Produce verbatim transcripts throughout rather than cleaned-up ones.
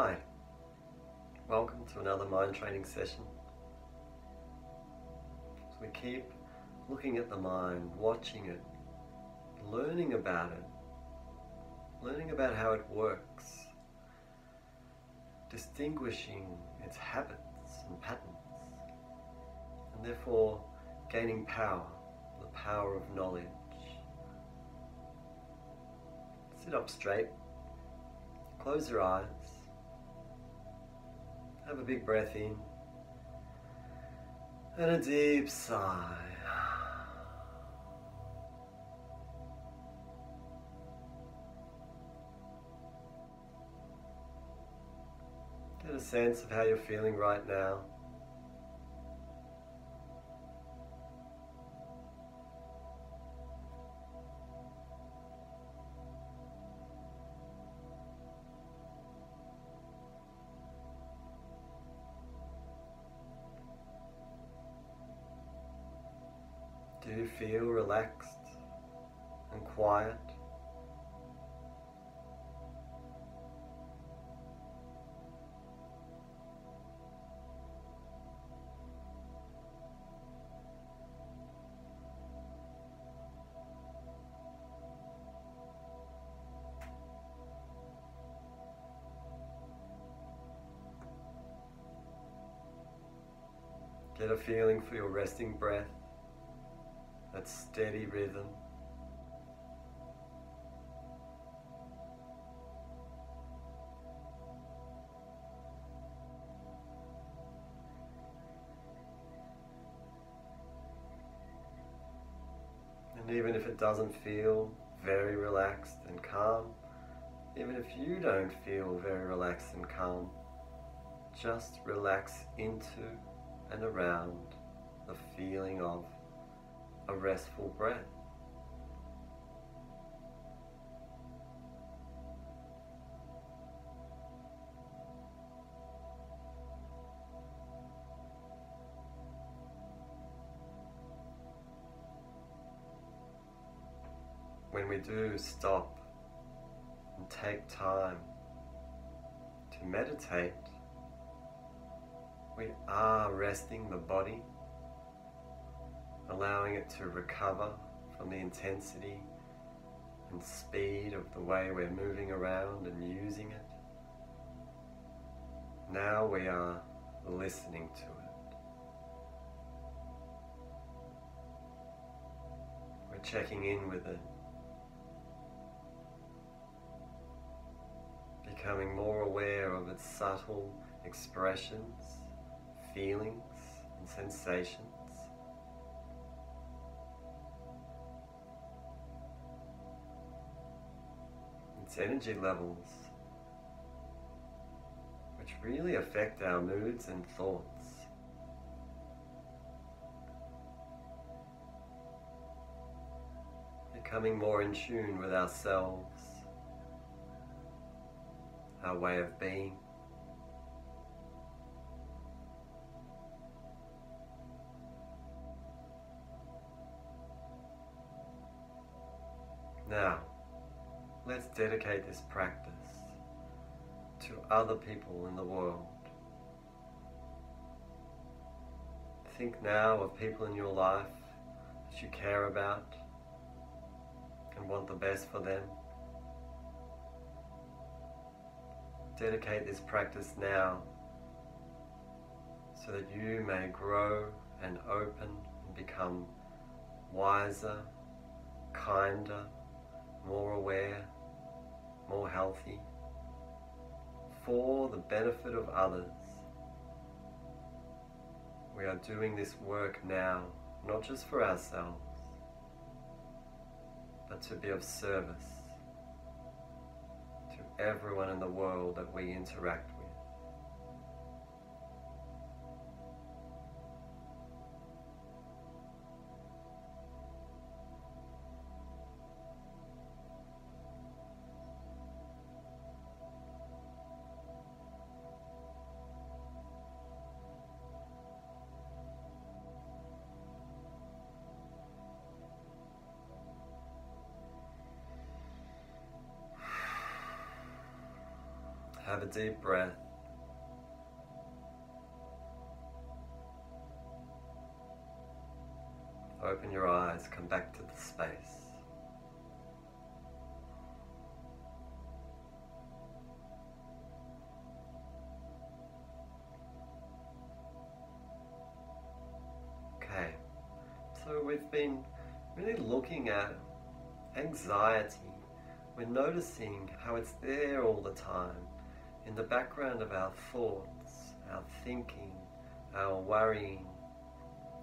Hi, welcome to another mind training session. So we keep looking at the mind, watching it, learning about it, learning about how it works, distinguishing its habits and patterns, and therefore gaining power, the power of knowledge. Sit up straight, close your eyes, have a big breath in and a deep sigh. Get a sense of how you're feeling right now. Do you feel relaxed and quiet? Get a feeling for your resting breath. That steady rhythm. And even if it doesn't feel very relaxed and calm, even if you don't feel very relaxed and calm, just relax into and around the feeling of a restful breath. When we do stop and take time to meditate, we are resting the body, allowing it to recover from the intensity and speed of the way we're moving around and using it. Now we are listening to it. We're checking in with it, becoming more aware of its subtle expressions, feelings, and sensations. Its energy levels, which really affect our moods and thoughts. Becoming more in tune with ourselves, our way of being. Now, let's dedicate this practice to other people in the world. Think now of people in your life that you care about and want the best for them. Dedicate this practice now so that you may grow and open and become wiser, kinder, more aware, more healthy, for the benefit of others. We are doing this work now, not just for ourselves, but to be of service to everyone in the world that we interact with. Have a deep breath. Open your eyes, come back to the space. Okay, so we've been really looking at anxiety. We're noticing how it's there all the time, in the background of our thoughts, our thinking, our worrying,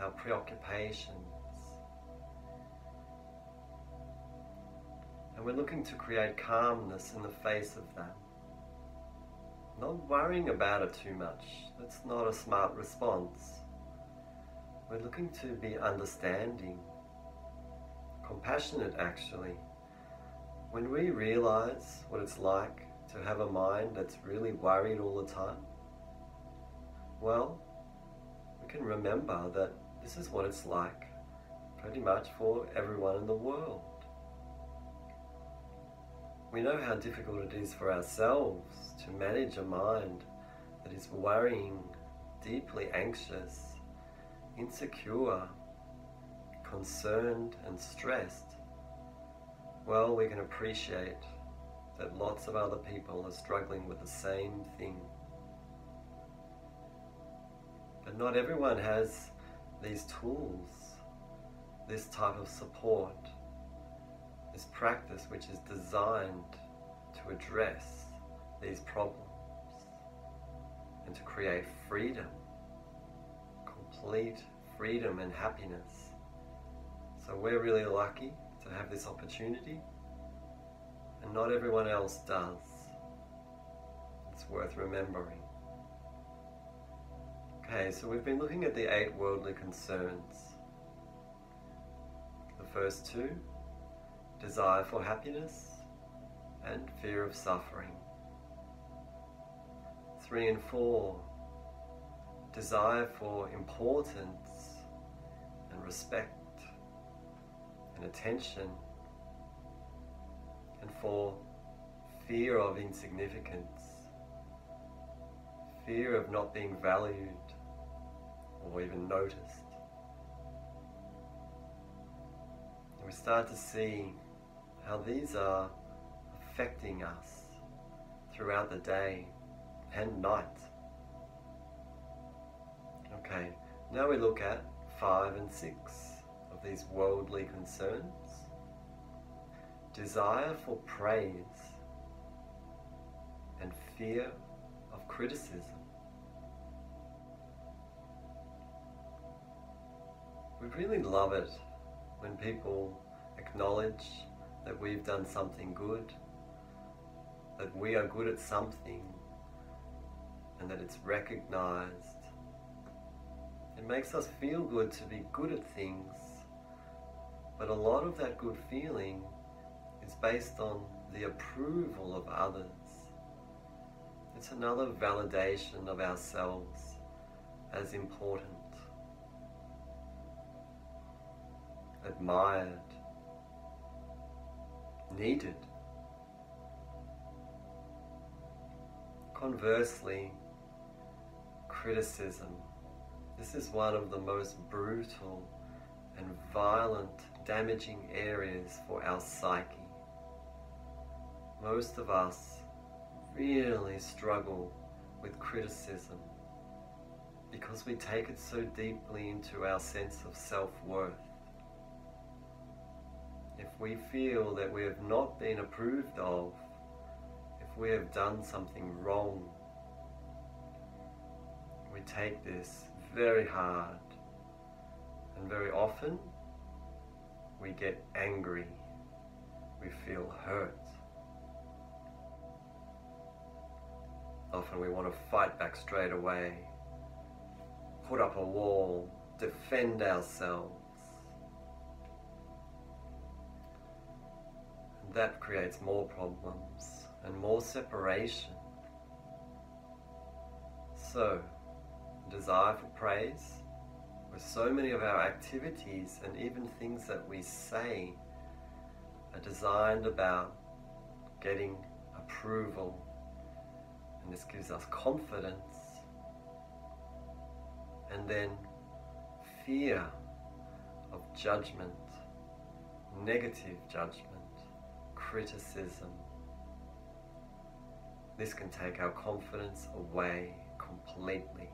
our preoccupations. And we're looking to create calmness in the face of that. Not worrying about it too much. That's not a smart response. We're looking to be understanding, compassionate actually. When we realize what it's like to have a mind that's really worried all the time, well, we can remember that this is what it's like pretty much for everyone in the world. We know how difficult it is for ourselves to manage a mind that is worrying, deeply anxious, insecure, concerned and stressed. Well, we can appreciate that lots of other people are struggling with the same thing. But not everyone has these tools, this type of support, this practice which is designed to address these problems and to create freedom, complete freedom and happiness. So we're really lucky to have this opportunity, and not everyone else does. It's worth remembering. Okay, so we've been looking at the eight worldly concerns. The first two, desire for happiness and fear of suffering. Three and four, desire for importance and respect and attention. And four, fear of insignificance, fear of not being valued or even noticed. And we start to see how these are affecting us throughout the day and night. Okay, now we look at five and six of these worldly concerns. Desire for praise and fear of criticism. We really love it when people acknowledge that we've done something good, that we are good at something, and that it's recognized. It makes us feel good to be good at things, but a lot of that good feeling is based on the approval of others. It's another validation of ourselves as important, admired, needed. Conversely, criticism. This is one of the most brutal and violent, damaging areas for our psyche. Most of us really struggle with criticism because we take it so deeply into our sense of self-worth. If we feel that we have not been approved of, if we have done something wrong, we take this very hard, and very often we get angry, we feel hurt. Often we want to fight back straight away, put up a wall, defend ourselves. And that creates more problems and more separation. So, desire for praise, where so many of our activities and even things that we say are designed about getting approval, and this gives us confidence. And then fear of judgment, negative judgment, criticism. This can take our confidence away completely.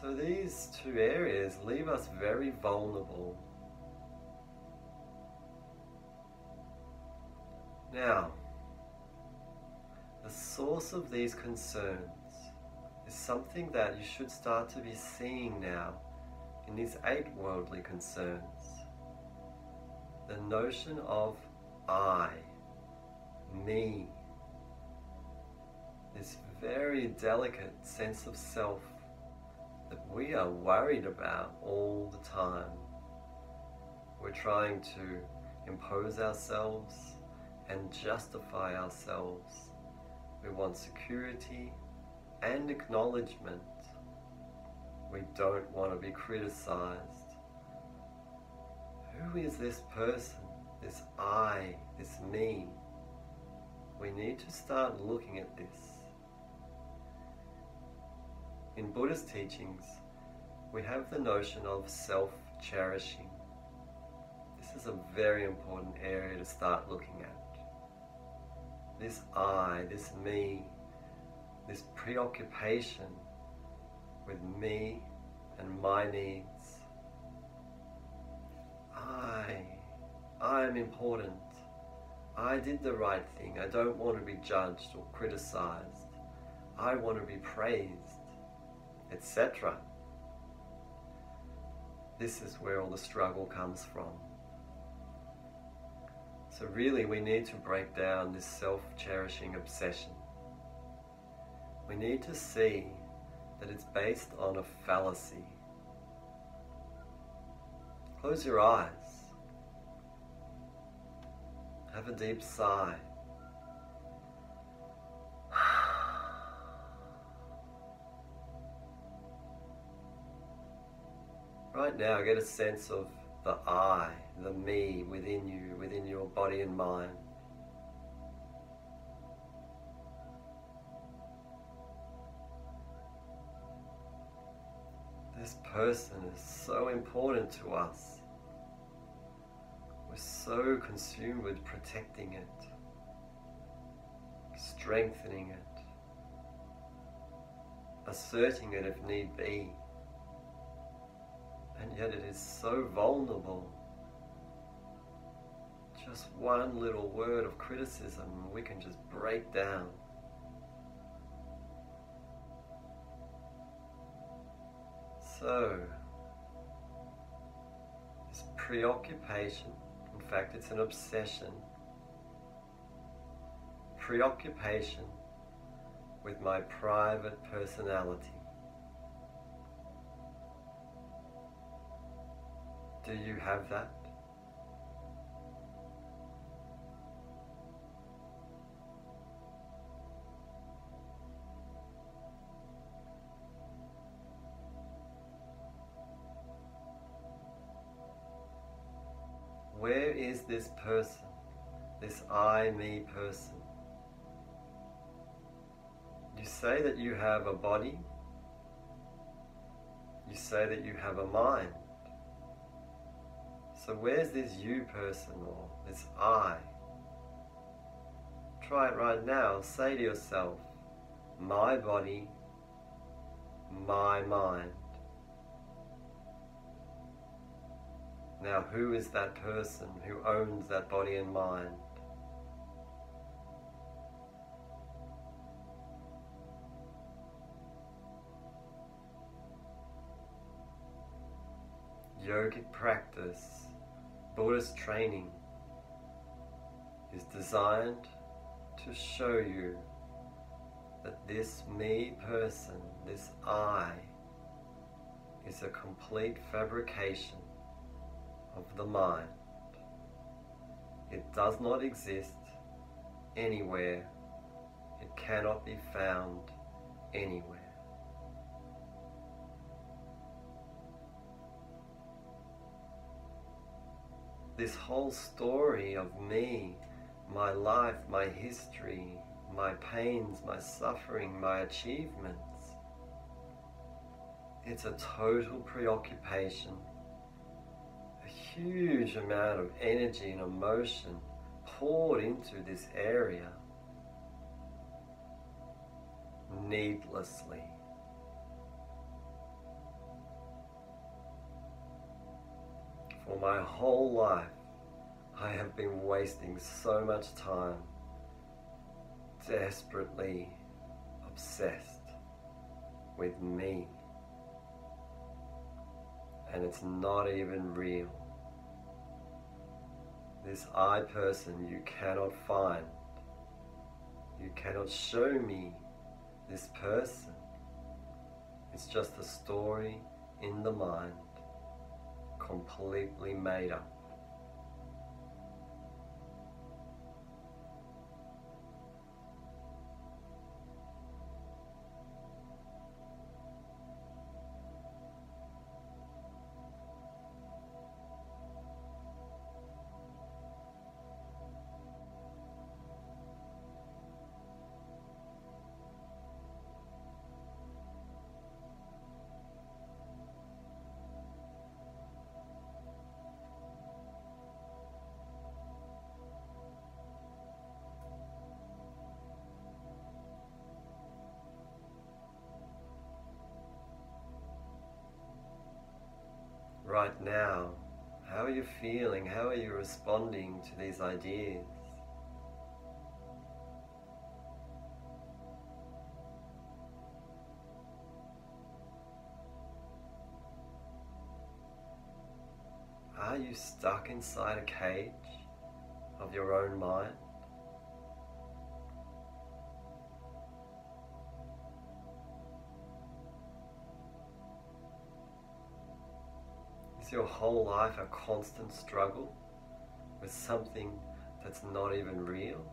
So these two areas leave us very vulnerable. Now, the source of these concerns is something that you should start to be seeing now in these eight worldly concerns. The notion of I, me, this very delicate sense of self that we are worried about all the time. We're trying to impose ourselves and justify ourselves. We want security and acknowledgement. We don't want to be criticized. Who is this person, this I, this me? We need to start looking at this. In Buddhist teachings, we have the notion of self-cherishing. This is a very important area to start looking at. This I, this me, this preoccupation with me and my needs. I, I'm important. I did the right thing. I don't want to be judged or criticized. I want to be praised. et cetera. This is where all the struggle comes from. So really we need to break down this self-cherishing obsession. We need to see that it's based on a fallacy. Close your eyes. Have a deep sigh. Right now, get a sense of the I, the me within you, within your body and mind. This person is so important to us. We're so consumed with protecting it, strengthening it, asserting it if need be. And yet it is so vulnerable. Just one little word of criticism and we can just break down. So, this preoccupation, in fact it's an obsession, preoccupation with my private personality. Do you have that? Where is this person, this I, me person? You say that you have a body, you say that you have a mind. So where's this you person or this I? Try it right now. Say to yourself, my body, my mind. Now who is that person who owns that body and mind? Yogic practice, Buddhist training is designed to show you that this me person, this I, is a complete fabrication of the mind. It does not exist anywhere. It cannot be found anywhere. This whole story of me, my life, my history, my pains, my suffering, my achievements. It's a total preoccupation, a huge amount of energy and emotion poured into this area needlessly. For my whole life, I have been wasting so much time desperately obsessed with me, and it's not even real. This I person you cannot find. You cannot show me this person. It's just a story in the mind, completely made up. Right now, how are you feeling? How are you responding to these ideas? Are you stuck inside a cage of your own mind? Your whole life a constant struggle with something that's not even real?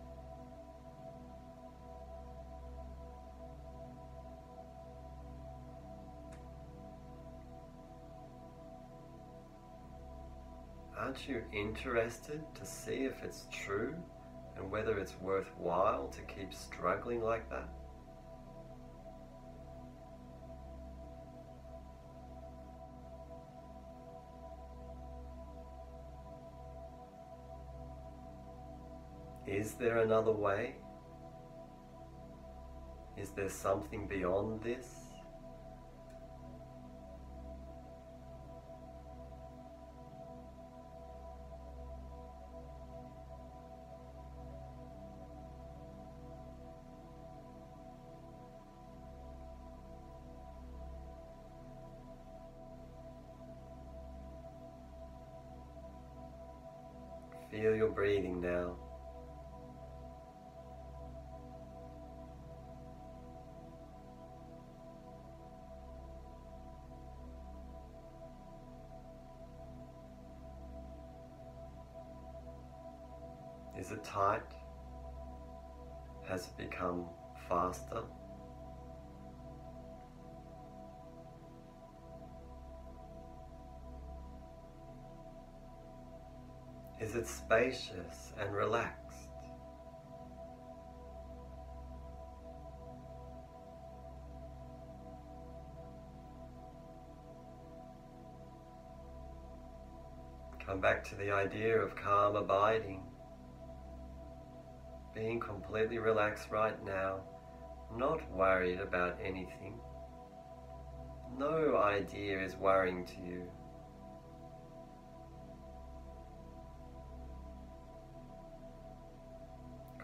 Aren't you interested to see if it's true and whether it's worthwhile to keep struggling like that? Is there another way? Is there something beyond this? Feel your breathing now. Is it tight? Has it become faster? Is it spacious and relaxed? Come back to the idea of calm abiding. Being completely relaxed right now, not worried about anything. No idea is worrying to you.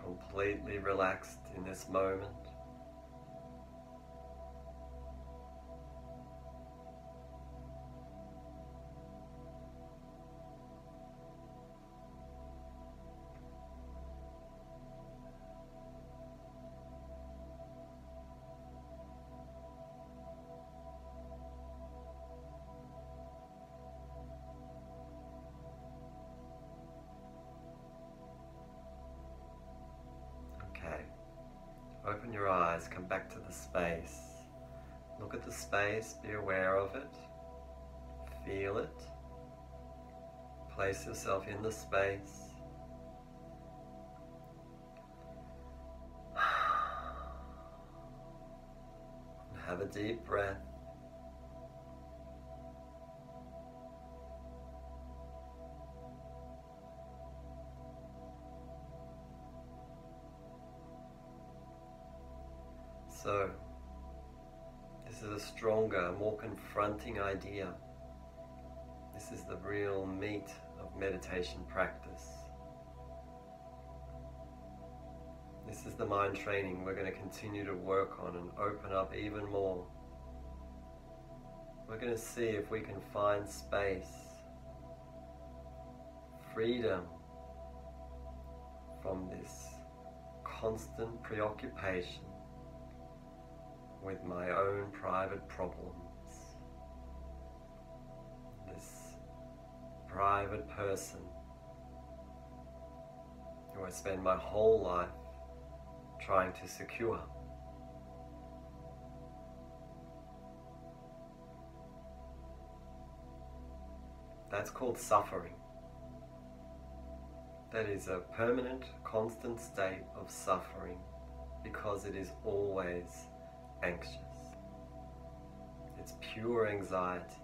Completely relaxed in this moment. Open your eyes, come back to the space. Look at the space, be aware of it, feel it, place yourself in the space. Have a deep breath. So, this is a stronger, more confronting idea. This is the real meat of meditation practice. This is the mind training we're going to continue to work on and open up even more. We're going to see if we can find space, freedom from this constant preoccupation with my own private problems. This private person who I spend my whole life trying to secure. That's called suffering. That is a permanent, constant state of suffering because it is always anxious. It's pure anxiety.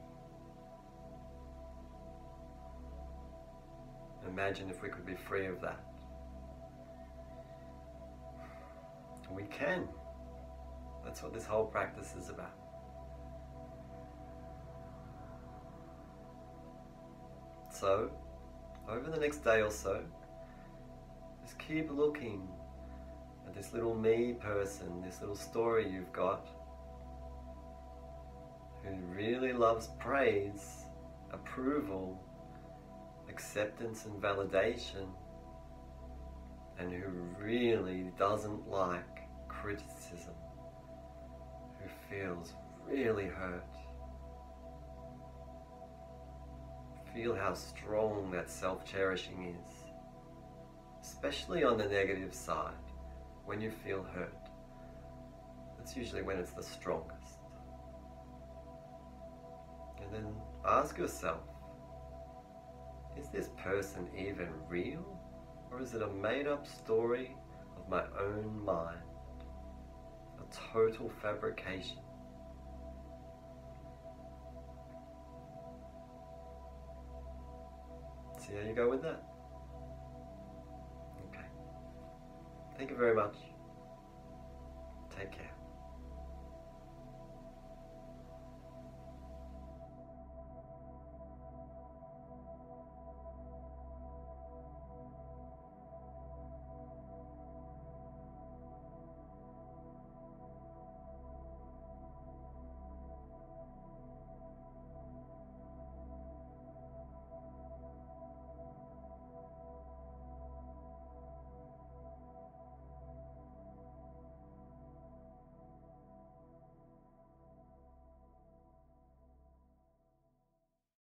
Imagine if we could be free of that. We can. That's what this whole practice is about. So, over the next day or so, just keep looking at this little me person, this little story you've got, who really loves praise, approval, acceptance and validation, and who really doesn't like criticism, who feels really hurt. Feel how strong that self-cherishing is, especially on the negative side. When you feel hurt, that's usually when it's the strongest. And then ask yourself, is this person even real? Or is it a made-up story of my own mind? A total fabrication. See how you go with that? Okay. Thank you very much. Take care.